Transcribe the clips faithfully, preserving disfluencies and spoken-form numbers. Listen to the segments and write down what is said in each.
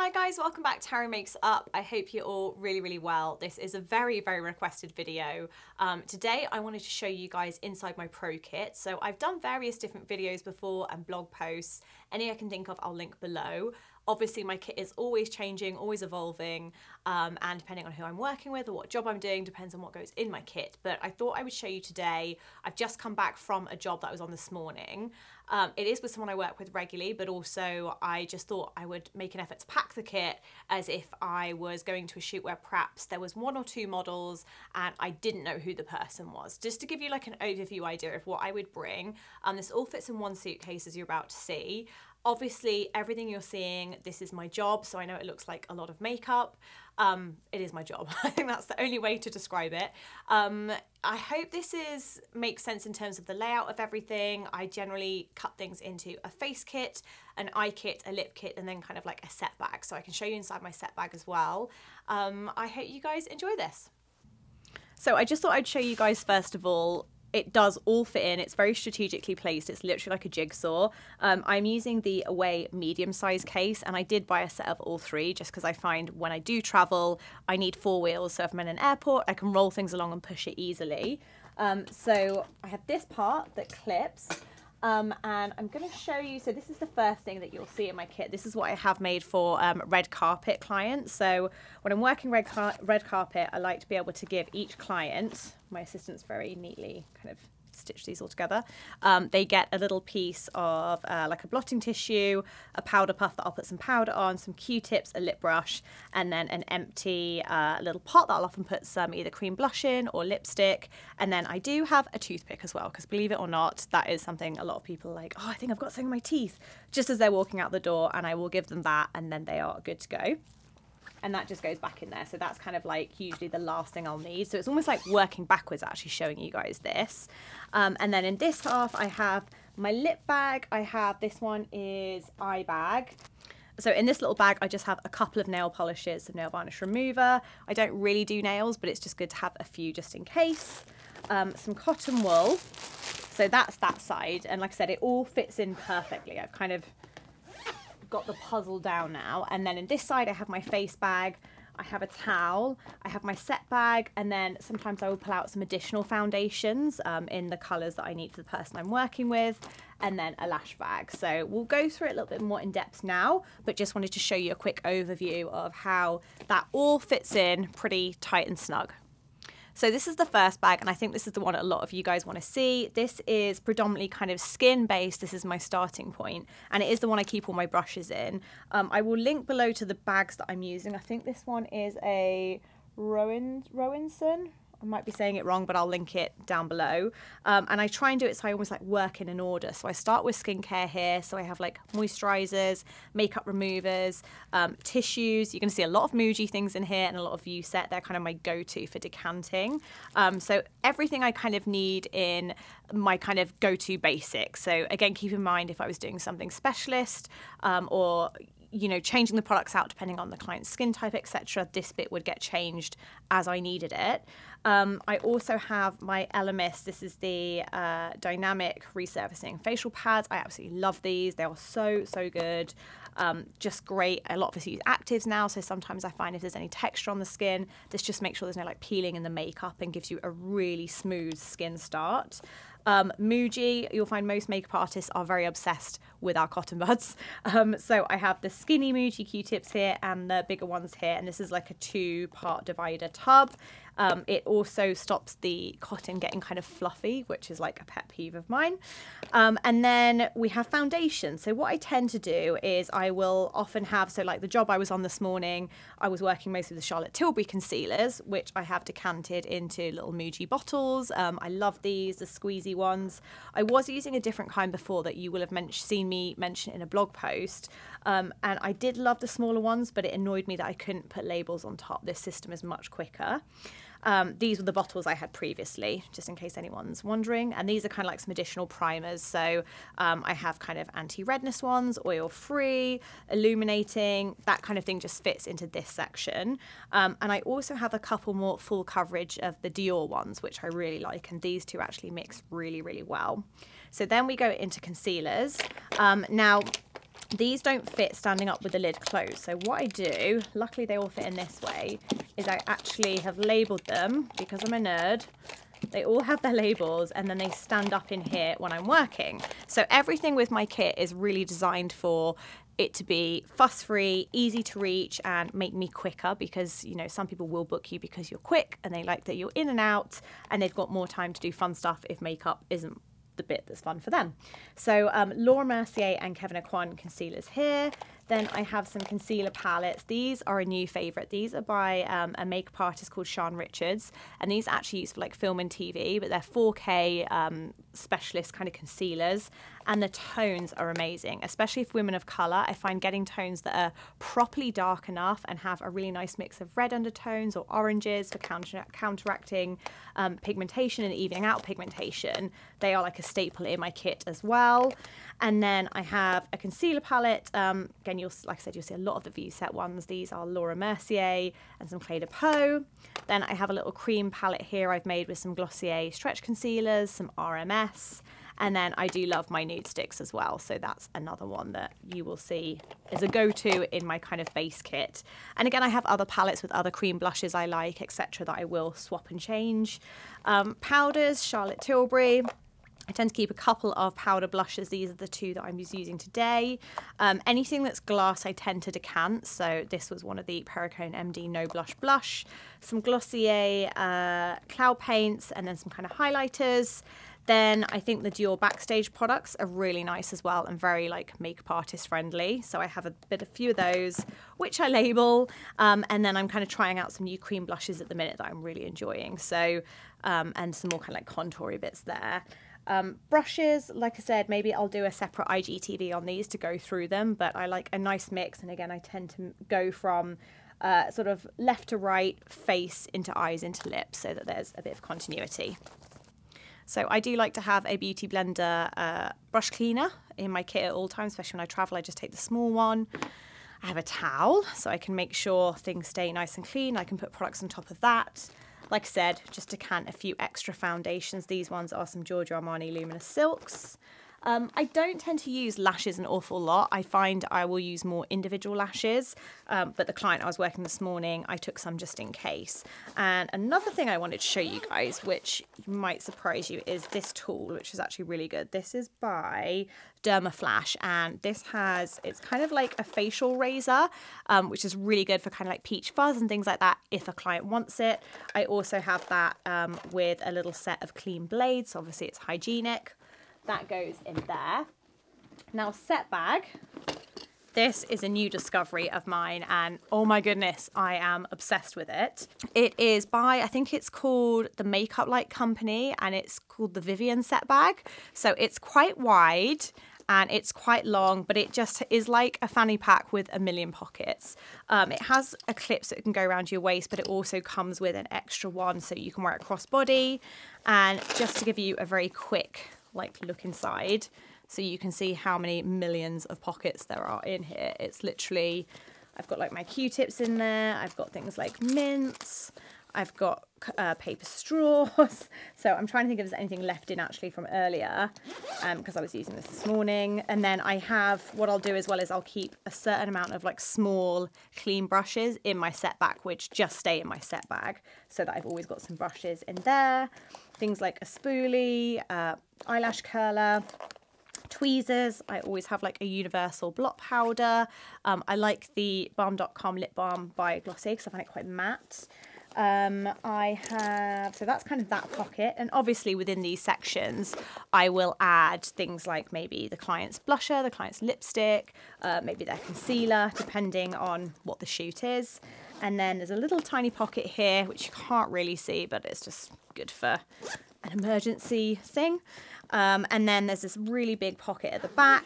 Hi guys, welcome back to Harry Makes Up. I hope you're all really, really well. This is a very, very requested video. Um, today I wanted to show you guys inside my pro kit. So I've done various different videos before and blog posts. Any I can think of, I'll link below. Obviously my kit is always changing, always evolving, um, and depending on who I'm working with or what job I'm doing, depends on what goes in my kit. But I thought I would show you today. I've just come back from a job that I was on this morning. Um, it is with someone I work with regularly, but also I just thought I would make an effort to pack the kit as if I was going to a shoot where perhaps there was one or two models and I didn't know who the person was. Just to give you like an overview idea of what I would bring. Um, this all fits in one suitcase as you're about to see. Obviously, everything you're seeing, this is my job, so I know it looks like a lot of makeup. Um, it is my job. I think that's the only way to describe it. Um, I hope this is makes sense in terms of the layout of everything. I generally cut things into a face kit, an eye kit, a lip kit, and then kind of like a set bag, so I can show you inside my set bag as well. Um, I hope you guys enjoy this. So I just thought I'd show you guys first of all. It does all fit in. It's very strategically placed. It's literally like a jigsaw. Um, I'm using the Away medium size case, and I did buy a set of all three just because I find when I do travel, I need four wheels. So if I'm in an airport, I can roll things along and push it easily. Um, so I have this part that clips. Um, and I'm going to show you, so this is the first thing that you'll see in my kit. This is what I have made for um, red carpet clients. So when I'm working red, car red carpet, I like to be able to give each client, my assistants very neatly kind of stitch these all together. Um, they get a little piece of uh, like a blotting tissue, a powder puff that I'll put some powder on, some Q-tips, a lip brush, and then an empty uh, little pot that I'll often put some either cream blush in or lipstick. And then I do have a toothpick as well, because believe it or not, that is something a lot of people are like, oh, I think I've got something in my teeth, just as they're walking out the door, and I will give them that, and then they are good to go. And that just goes back in there. So that's kind of like usually the last thing I'll need. So it's almost like working backwards, actually showing you guys this. Um, and then in this half, I have my lip bag. I have, this one is eye bag. So in this little bag, I just have a couple of nail polishes, some nail varnish remover. I don't really do nails, but it's just good to have a few just in case. Um, some cotton wool. So that's that side. And like I said, it all fits in perfectly. I've kind of got the puzzle down now. And then in this side I have my face bag, I have a towel, I have my set bag, and then sometimes I will pull out some additional foundations um, in the colours that I need for the person I'm working with, and then a lash bag. So we'll go through it a little bit more in depth now, but just wanted to show you a quick overview of how that all fits in pretty tight and snug. So this is the first bag, and I think this is the one a lot of you guys want to see. This is predominantly kind of skin based. This is my starting point, and it is the one I keep all my brushes in. Um, I will link below to the bags that I'm using. I think this one is a Rowan Rowenson. I might be saying it wrong, but I'll link it down below. Um, and I try and do it so I almost like work in an order. So I start with skincare here. So I have like moisturizers, makeup removers, um, tissues. You're going to see a lot of Muji things in here and a lot of Vueset. They're kind of my go-to for decanting. Um, so everything I kind of need in my kind of go-to basics. So again, keep in mind if I was doing something specialist um, or you know, changing the products out depending on the client's skin type, et cetera. This bit would get changed as I needed it. Um, I also have my Elemis. This is the uh, dynamic resurfacing facial pads. I absolutely love these. They are so, so good. Um, just great. A lot of us use actives now, so sometimes I find if there's any texture on the skin, this just makes sure there's no like peeling in the makeup and gives you a really smooth skin start. Um, Muji, you'll find most makeup artists are very obsessed with our cotton buds. Um, so I have the skinny Muji Q-tips here and the bigger ones here, and this is like a two-part divider tub. Um, it also stops the cotton getting kind of fluffy, which is like a pet peeve of mine. Um, and then we have foundation. So what I tend to do is I will often have, so like the job I was on this morning, I was working mostly with the Charlotte Tilbury concealers, which I have decanted into little Muji bottles. Um, I love these, the squeezy ones. I was using a different kind before that you will have seen me mention in a blog post. Um, and I did love the smaller ones, but it annoyed me that I couldn't put labels on top. This system is much quicker. Um, these were the bottles I had previously, just in case anyone's wondering. And these are kind of like some additional primers. So um, I have kind of anti-redness ones, oil-free, illuminating, that kind of thing just fits into this section. Um, and I also have a couple more full coverage of the Dior ones, which I really like. And these two actually mix really, really well. So then we go into concealers. Um, now, These don't fit standing up with the lid closed. So what I do, luckily they all fit in this way, is I actually have labelled them, because I'm a nerd. They all have their labels and then they stand up in here when I'm working. So everything with my kit is really designed for it to be fuss-free, easy to reach, and make me quicker, because, you know, some people will book you because you're quick and they like that you're in and out, and they've got more time to do fun stuff if makeup isn't the bit that's fun for them. So um, Laura Mercier and Kevyn Aucoin concealers here. Then I have some concealer palettes. These are a new favorite. These are by um, a makeup artist called Sian Richards, and these are actually used for like film and T V, but they're four K um, specialist kind of concealers, and the tones are amazing, especially if women of color. I find getting tones that are properly dark enough and have a really nice mix of red undertones or oranges for counter counteracting um, pigmentation and evening out pigmentation. They are like a staple in my kit as well. And then I have a concealer palette. Um, again, You'll, like I said, you'll see a lot of the Vueset ones. These are Laura Mercier and some Clé de Peau. Then I have a little cream palette here I've made with some Glossier stretch concealers, some R M S, and then I do love my nude sticks as well. So that's another one that you will see as a go-to in my kind of base kit. And again, I have other palettes with other cream blushes I like, et cetera, that I will swap and change. Um, powders, Charlotte Tilbury. I tend to keep a couple of powder blushes. These are the two that I'm using today. Um, anything that's glass, I tend to decant. So this was one of the Perricone M D No Blush Blush, some Glossier uh, cloud paints, and then some kind of highlighters. Then I think the Dior Backstage products are really nice as well, and very like makeup artist friendly. So I have a bit, a few of those, which I label. Um, and then I'm kind of trying out some new cream blushes at the minute that I'm really enjoying. So, um, and some more kind of like contoury bits there. Um, brushes, like I said, maybe I'll do a separate I G T V on these to go through them, but I like a nice mix. And again, I tend to go from uh, sort of left to right, face into eyes into lips, so that there's a bit of continuity. So I do like to have a Beauty Blender uh, brush cleaner in my kit at all times, especially when I travel. I just take the small one. I have a towel, so I can make sure things stay nice and clean. I can put products on top of that. Like I said, just decant a few extra foundations. These ones are some Giorgio Armani Luminous Silks. Um, I don't tend to use lashes an awful lot. I find I will use more individual lashes, um, but the client I was working this morning, I took some just in case. And another thing I wanted to show you guys, which might surprise you, is this tool, which is actually really good. This is by Dermaflash, and this has, it's kind of like a facial razor, um, which is really good for kind of like peach fuzz and things like that if a client wants it. I also have that um, with a little set of clean blades. Obviously it's hygienic. That goes in there. Now, set bag. This is a new discovery of mine, and oh my goodness, I am obsessed with it. It is by, I think it's called the Makeup Light Company, and it's called the Vivian set bag. So it's quite wide and it's quite long, but it just is like a fanny pack with a million pockets. Um, it has a clip so it can go around your waist, but it also comes with an extra one so you can wear it crossbody. And just to give you a very quick like look inside, so you can see how many millions of pockets there are in here. It's literally, I've got like my Q-tips in there, I've got things like mints, I've got uh, paper straws. So I'm trying to think if there's anything left in actually from earlier, because um, I was using this this morning. And then I have, what I'll do as well is I'll keep a certain amount of like small clean brushes in my set bag, which just stay in my set bag, so that I've always got some brushes in there. Things like a spoolie, uh, eyelash curler, tweezers. I always have like a universal blot powder. Um, I like the Balm dot com lip balm by Glossier because I find it quite matte. Um, I have, so that's kind of that pocket. And obviously within these sections, I will add things like maybe the client's blusher, the client's lipstick, uh, maybe their concealer, depending on what the shoot is. And then there's a little tiny pocket here, which you can't really see, but it's just good for an emergency thing. Um, and then there's this really big pocket at the back.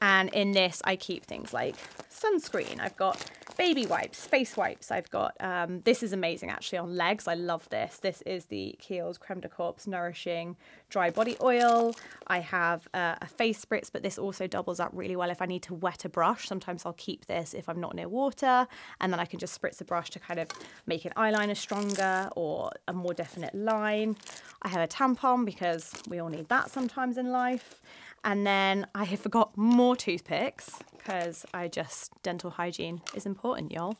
And in this, I keep things like sunscreen. I've got baby wipes, face wipes. I've got, um, this is amazing actually on legs. I love this. This is the Kiehl's Creme de Corps Nourishing Dry Body Oil. I have uh, a face spritz, but this also doubles up really well if I need to wet a brush. Sometimes I'll keep this if I'm not near water, and then I can just spritz the brush to kind of make an eyeliner stronger or a more definite line. I have a tampon because we all need that sometimes in life. And then I have forgot more toothpicks because I just, dental hygiene is important, y'all.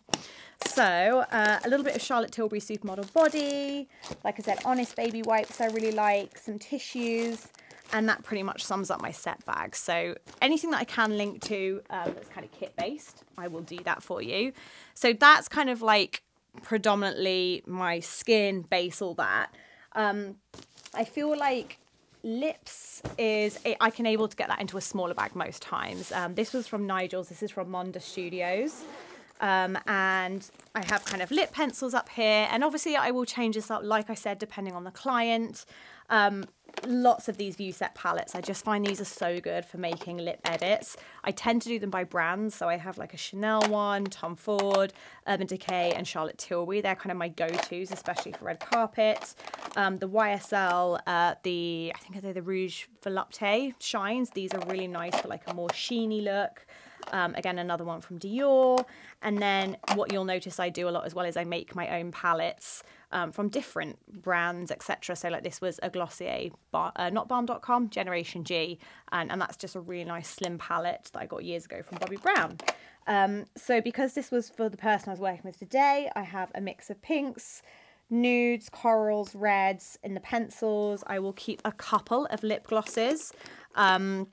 So uh, a little bit of Charlotte Tilbury Supermodel Body. Like I said, Honest Baby Wipes I really like, some tissues, and that pretty much sums up my set bag. So anything that I can link to um, that's kind of kit-based, I will do that for you. So that's kind of like predominantly my skin, base, all that. Um, I feel like lips is, I can able to get that into a smaller bag most times. Um, this was from Nigel's, this is from Monda Studios. Um, and I have kind of lip pencils up here, and obviously I will change this up, like I said, depending on the client. Um, lots of these Vueset palettes, I just find these are so good for making lip edits. I tend to do them by brands, so I have like a Chanel one, Tom Ford, Urban Decay and Charlotte Tilbury. They're kind of my go-tos, especially for red carpet. Um, the Y S L, uh, the, I think they're the Rouge Volupté shines, these are really nice for like a more sheeny look. Um, again, another one from Dior. And then what you'll notice I do a lot as well is I make my own palettes um, from different brands, et cetera. So like this was a Glossier, bar, uh, not Balm dot com, Generation G. And, and that's just a really nice slim palette that I got years ago from Bobby Brown. Um, so because this was for the person I was working with today, I have a mix of pinks, nudes, corals, reds in the pencils. I will keep a couple of lip glosses. Um,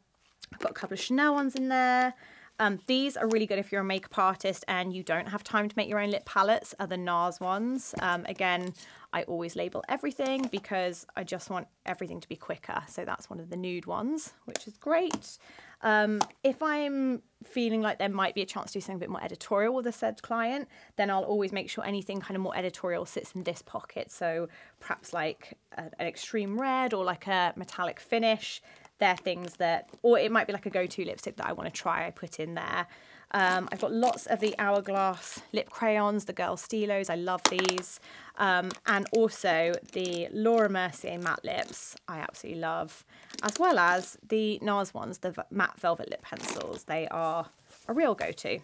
I've got a couple of Chanel ones in there. Um, these are really good if you're a makeup artist and you don't have time to make your own lip palettes, are the NARS ones. Um, again, I always label everything because I just want everything to be quicker. So that's one of the nude ones, which is great. Um, if I'm feeling like there might be a chance to do something a bit more editorial with a said client, then I'll always make sure anything kind of more editorial sits in this pocket. So perhaps like a, an extreme red or like a metallic finish. They're things that, or it might be like a go-to lipstick that I want to try, I put in there. Um, I've got lots of the Hourglass lip crayons, the Girl Stilos, I love these. Um, and also the Laura Mercier matte lips, I absolutely love. As well as the NARS ones, the matte velvet lip pencils. They are a real go-to.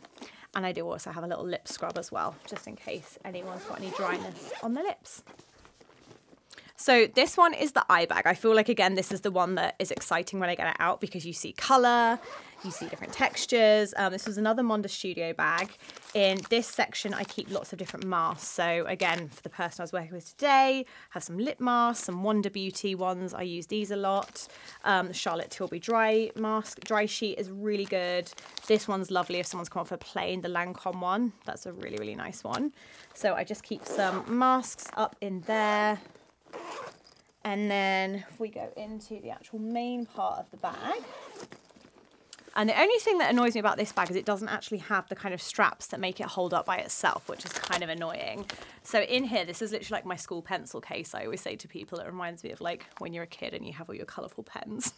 And I do also have a little lip scrub as well, just in case anyone's got any dryness on their lips. So this one is the eye bag. I feel like, again, this is the one that is exciting when I get it out because you see colour, you see different textures. Um, this was another Monda Studio bag. In this section, I keep lots of different masks. So again, for the person I was working with today, have some lip masks, some Wonder Beauty ones. I use these a lot. Um, the Charlotte Tilbury dry mask, dry sheet is really good. This one's lovely if someone's come off a plane, the Lancome one. That's a really, really nice one. So I just keep some masks up in there. And then we go into the actual main part of the bag. And the only thing that annoys me about this bag is it doesn't actually have the kind of straps that make it hold up by itself, which is kind of annoying. So in here, this is literally like my school pencil case. I always say to people, it reminds me of like when you're a kid and you have all your colorful pens.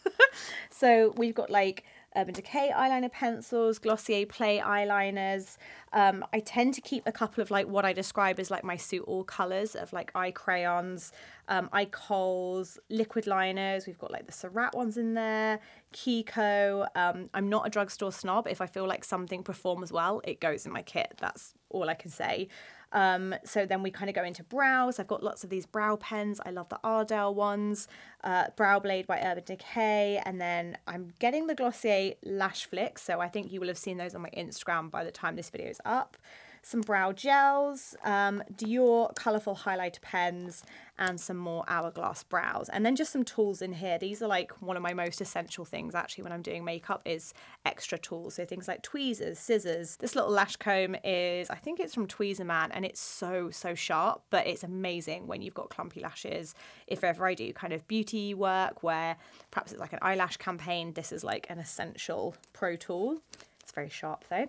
So we've got like Urban Decay eyeliner pencils, Glossier Play eyeliners. Um, I tend to keep a couple of like what I describe as like my suit all colours of like eye crayons, um, eye coals, liquid liners. We've got like the Surratt ones in there, Kiko. Um, I'm not a drugstore snob. If I feel like something performs well, it goes in my kit. That's all I can say. Um, so then we kind of go into brows. I've got lots of these brow pens. I love the Ardell ones, uh, Brow Blade by Urban Decay. And then I'm getting the Glossier Lash Flicks. So I think you will have seen those on my Instagram by the time this video is up. Some brow gels, um, Dior colourful highlighter pens, and some more Hourglass brows. And then just some tools in here. These are like one of my most essential things actually when I'm doing makeup is extra tools. So things like tweezers, scissors. This little lash comb is, I think it's from Tweezerman, and it's so, so sharp, but it's amazing when you've got clumpy lashes. If ever I do kind of beauty work where perhaps it's like an eyelash campaign, this is like an essential pro tool. It's very sharp though.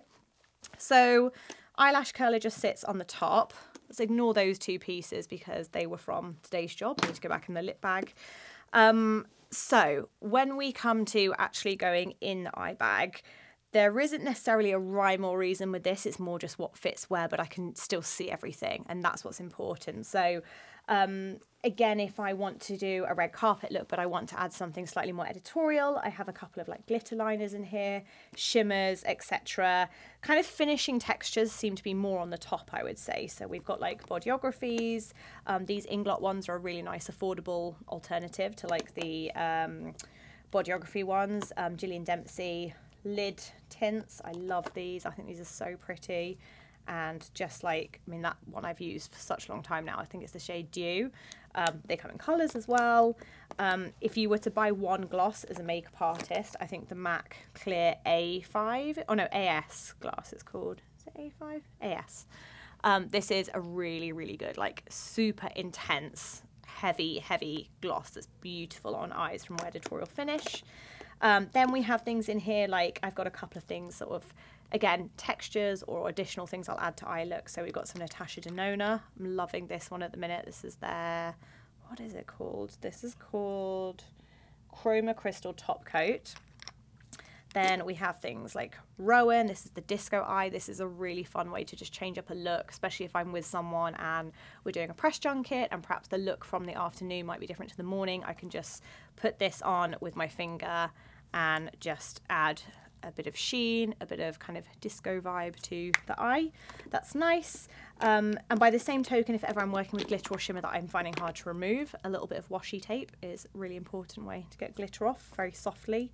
So eyelash curler just sits on the top. Let's ignore those two pieces because they were from today's job. We need to go back in the lip bag. Um, so when we come to actually going in the eye bag, there isn't necessarily a rhyme or reason with this. It's more just what fits where, but I can still see everything, and that's what's important. So um, again, if I want to do a red carpet look, but I want to add something slightly more editorial, I have a couple of like glitter liners in here, shimmers, et cetera. Kind of finishing textures seem to be more on the top, I would say. So we've got like Bodyographies. Um, these Inglot ones are a really nice, affordable alternative to like the um, Bodyography ones, um, Gillian Dempsey lid tints. I love these. I think these are so pretty. And just like, I mean, that one I've used for such a long time now. I think it's the shade Dew. Um, they come in colours as well. Um, if you were to buy one gloss as a makeup artist, I think the Mac Clear A five, oh no, AS glass it's called. Is it A five? AS. Um, this is a really, really good, like super intense, heavy, heavy gloss that's beautiful on eyes from Wet Editorial Finish. Um, then we have things in here, like I've got a couple of things sort of, again, textures or additional things I'll add to eye look. So we've got some Natasha Denona. I'm loving this one at the minute. This is their, what is it called? This is called Chroma Crystal Top Coat. Then we have things like Rowan. This is the Disco Eye. This is a really fun way to just change up a look, especially if I'm with someone and we're doing a press junket and perhaps the look from the afternoon might be different to the morning. I can just put this on with my finger and just add a bit of sheen, a bit of kind of disco vibe to the eye. That's nice. Um, and by the same token, if ever I'm working with glitter or shimmer that I'm finding hard to remove, a little bit of washi tape is a really important way to get glitter off very softly.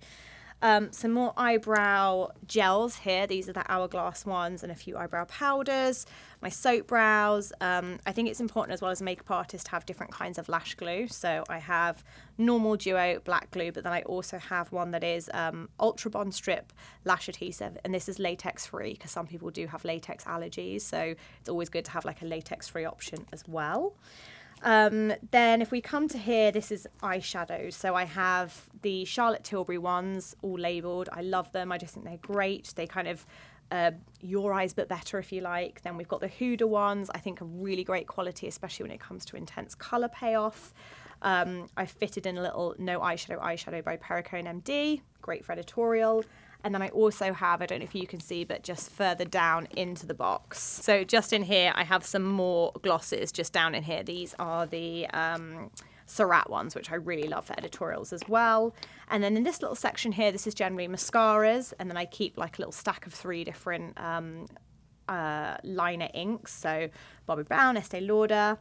Um, some more eyebrow gels here. These are the Hourglass ones and a few eyebrow powders, my soap brows. Um, I think it's important as well as a makeup artist to have different kinds of lash glue. So I have normal duo black glue, but then I also have one that is um, Ultra Bond Strip Lash Adhesive. And this is latex free because some people do have latex allergies. So it's always good to have like a latex free option as well. Um, then if we come to here, this is eyeshadows. So I have the Charlotte Tilbury ones all labelled. I love them. I just think they're great. They kind of uh, your eyes but better, if you like. Then we've got the Huda ones. I think are really great quality, especially when it comes to intense colour payoff. Um, I fitted in a little No Eyeshadow Eyeshadow by Perricone M D. Great for editorial. And then I also have, I don't know if you can see, but just further down into the box. So just in here, I have some more glosses just down in here. These are the um, Surratt ones, which I really love for editorials as well. And then in this little section here, this is generally mascaras. And then I keep like a little stack of three different um, uh, liner inks. So Bobbi Brown, Estee Lauder,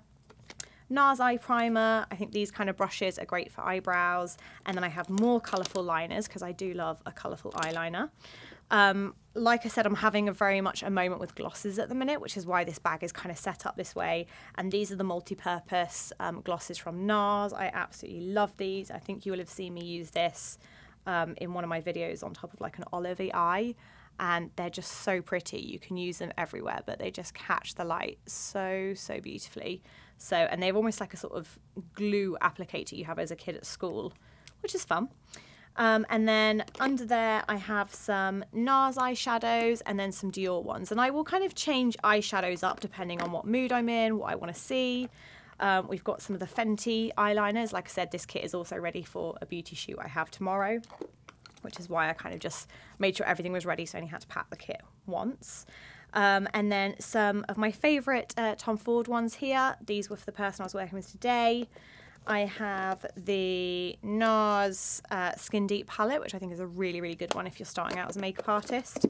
NARS eye primer. I think these kind of brushes are great for eyebrows. And then I have more colourful liners because I do love a colourful eyeliner. Um, like I said, I'm having a very much a moment with glosses at the minute, which is why this bag is kind of set up this way. And these are the multi-purpose um, glosses from NARS. I absolutely love these. I think you will have seen me use this um, in one of my videos on top of like an olivey eye. And they're just so pretty. You can use them everywhere, but they just catch the light so, so beautifully. So, and they're almost like a sort of glue applicator you have as a kid at school, which is fun. Um, and then under there, I have some NARS eyeshadows and then some Dior ones. And I will kind of change eyeshadows up depending on what mood I'm in, what I want to see. Um, we've got some of the Fenty eyeliners. Like I said, this kit is also ready for a beauty shoot I have tomorrow, which is why I kind of just made sure everything was ready, so I only had to pack the kit once. Um, and then some of my favourite uh, Tom Ford ones here. These were for the person I was working with today. I have the NARS uh, Skin Deep palette, which I think is a really, really good one if you're starting out as a makeup artist.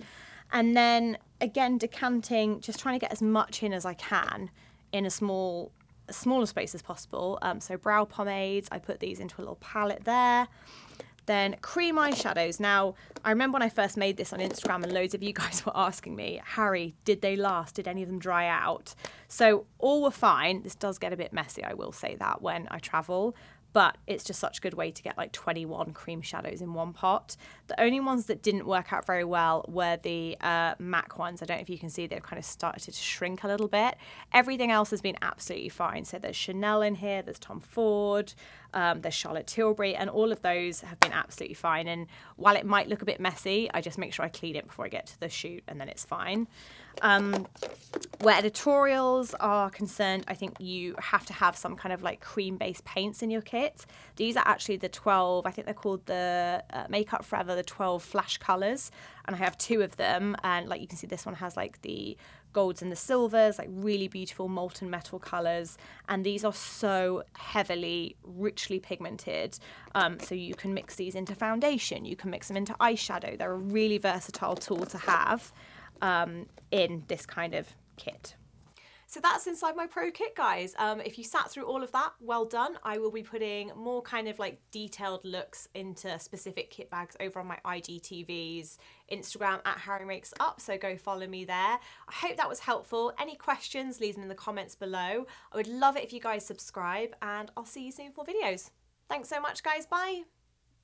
And then, again, decanting, just trying to get as much in as I can in a small, a smaller space as possible. Um, so brow pomades, I put these into a little palette there. Then cream eyeshadows. Now, I remember when I first made this on Instagram and loads of you guys were asking me, Harry, did they last? Did any of them dry out? So all were fine. This does get a bit messy, I will say that, when I travel, but it's just such a good way to get like twenty-one cream shadows in one pot. The only ones that didn't work out very well were the uh, MAC ones. I don't know if you can see, they've kind of started to shrink a little bit. Everything else has been absolutely fine. So there's Chanel in here, there's Tom Ford, um, there's Charlotte Tilbury, and all of those have been absolutely fine. And while it might look a bit messy, I just make sure I clean it before I get to the shoot and then it's fine. Um, where editorials are concerned, I think you have to have some kind of like cream-based paints in your kit. These are actually the twelve, I think they're called the uh, Makeup Forever, the twelve flash colours, and I have two of them, and like you can see this one has like the golds and the silvers, like really beautiful molten metal colours, and these are so heavily, richly pigmented, um, so you can mix these into foundation, you can mix them into eyeshadow. They're a really versatile tool to have um, in this kind of kit. So that's inside my pro kit, guys. Um, if you sat through all of that, well done. I will be putting more kind of like detailed looks into specific kit bags over on my I G T Vs, Instagram at Harry Makes Up, so go follow me there. I hope that was helpful. Any questions, leave them in the comments below. I would love it if you guys subscribe, and I'll see you soon for more videos. Thanks so much, guys. Bye.